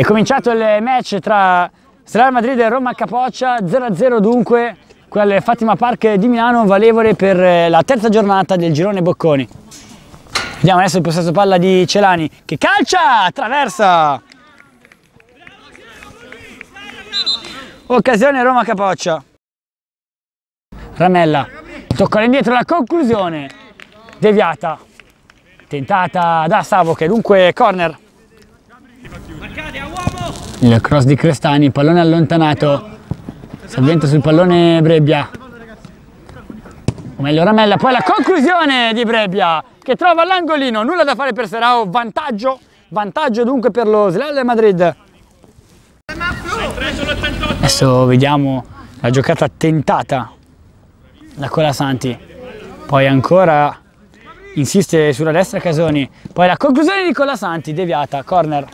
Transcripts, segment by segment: È cominciato il match tra Real Madrid e Roma Capoccia, 0-0 dunque, qui al Fatima Park di Milano, valevole per la terza giornata del girone Bocconi. Vediamo adesso il possesso palla di Celani, che calcia, attraversa! Occasione Roma Capoccia. Ramella, tocca indietro la conclusione, deviata, tentata da Savo, che dunque corner. Il cross di Crestani, pallone allontanato, si avventa sul pallone Brebbia, o meglio Ramella, poi la conclusione di Brebbia che trova l'angolino, nulla da fare per Serao, vantaggio dunque per lo Real Madrid. Adesso vediamo la giocata tentata da Colasanti, poi ancora insiste sulla destra Casoni, poi la conclusione di Colasanti, deviata, corner.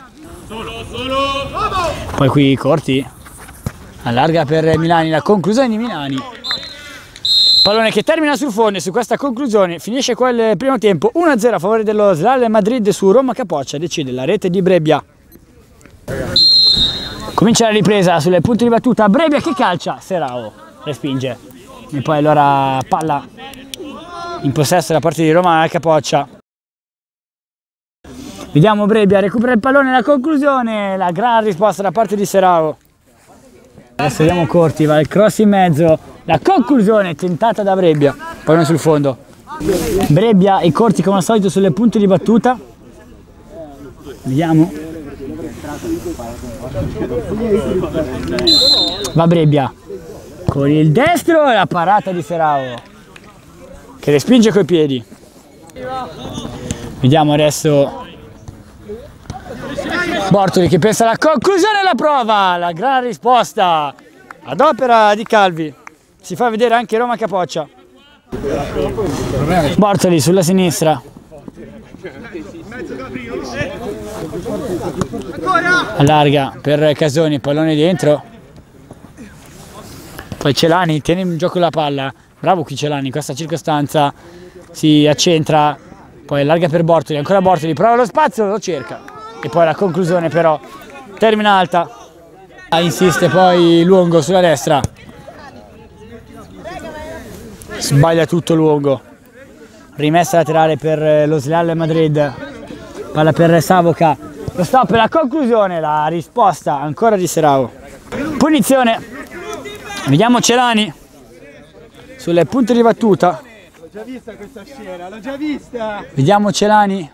Poi qui Corti allarga per Milani, la conclusione di Milani, pallone che termina sul fondo. Su questa conclusione finisce quel primo tempo 1-0 a favore dello Real Madrid su Roma Capoccia, decide la rete di Brebbia. Comincia la ripresa sul punto di battuta, Brebbia che calcia, Serao respinge e poi allora palla in possesso da parte di Roma Capoccia. Vediamo Brebbia, recupera il pallone, la conclusione, la gran risposta da parte di Serao. Adesso vediamo Corti, va il cross in mezzo, la conclusione tentata da Brebbia, pallone sul fondo. Brebbia e Corti come al solito sulle punte di battuta. Vediamo. Va Brebbia, con il destro la parata di Serao, che respinge coi piedi. Vediamo adesso Bortoli che pensa alla conclusione della prova, la gran risposta ad opera di Calvi, si fa vedere anche Roma Capoccia. Bortoli sulla sinistra, allarga per Casoni, pallone dentro, poi Celani tiene in gioco la palla, bravo qui Celani in questa circostanza, si accentra, poi allarga per Bortoli, ancora Bortoli, prova lo spazio, lo cerca e poi la conclusione però termina alta. Insiste poi Luongo sulla destra, sbaglia tutto Luongo, rimessa laterale per lo Real Madrid, palla per Savoca, lo stop e la conclusione, la risposta ancora di Serao. Punizione, vediamo Celani sulle punte di battuta, l'ho già vista questa scena, l'ho già vista. Vediamo Celani,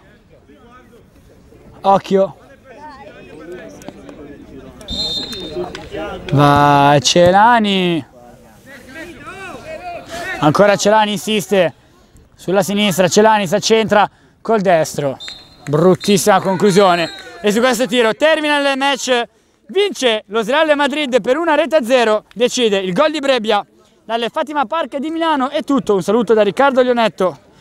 occhio, va Celani, ancora Celani, insiste sulla sinistra, Celani si accentra col destro, bruttissima conclusione e su questo tiro termina il match, vince lo Real Madrid per 1-0, decide il gol di Brebbia. Dalle Fatima Park di Milano è tutto, un saluto da Riccardo Lionetto.